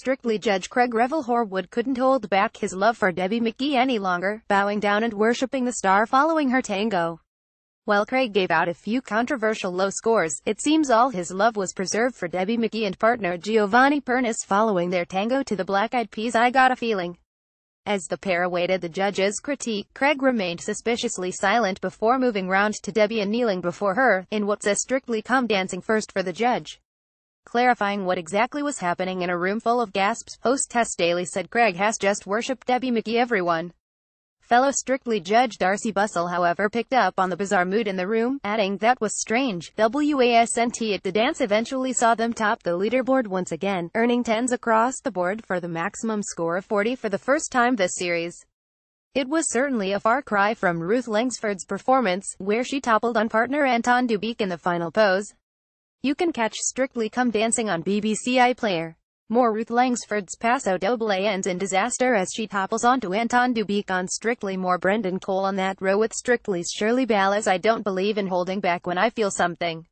Strictly judge Craig Revel Horwood couldn't hold back his love for Debbie McGee any longer, bowing down and worshipping the star following her tango. While Craig gave out a few controversial low scores, it seems all his love was preserved for Debbie McGee and partner Giovanni Pernice following their tango to the Black Eyed Peas' I Got a Feeling. As the pair awaited the judges' critique, Craig remained suspiciously silent before moving round to Debbie and kneeling before her, in what's a Strictly come dancing first for the judge. Clarifying what exactly was happening in a room full of gasps, host Tess Daly said Craig has just worshipped Debbie McGee everyone. Fellow Strictly judge Darcy Bussell however picked up on the bizarre mood in the room, adding that was strange. WASNT at the dance eventually saw them top the leaderboard once again, earning 10s across the board for the maximum score of 40 for the first time this series. It was certainly a far cry from Ruth Langsford's performance, where she toppled on partner Anton Du Beke in the final pose. You can catch Strictly Come Dancing on BBC iPlayer. More Ruth Langsford's Paso Doble ends in disaster as she topples onto Anton Du Beke on Strictly. More Brendan Cole on that row with Strictly's Shirley Ballas. I don't believe in holding back when I feel something.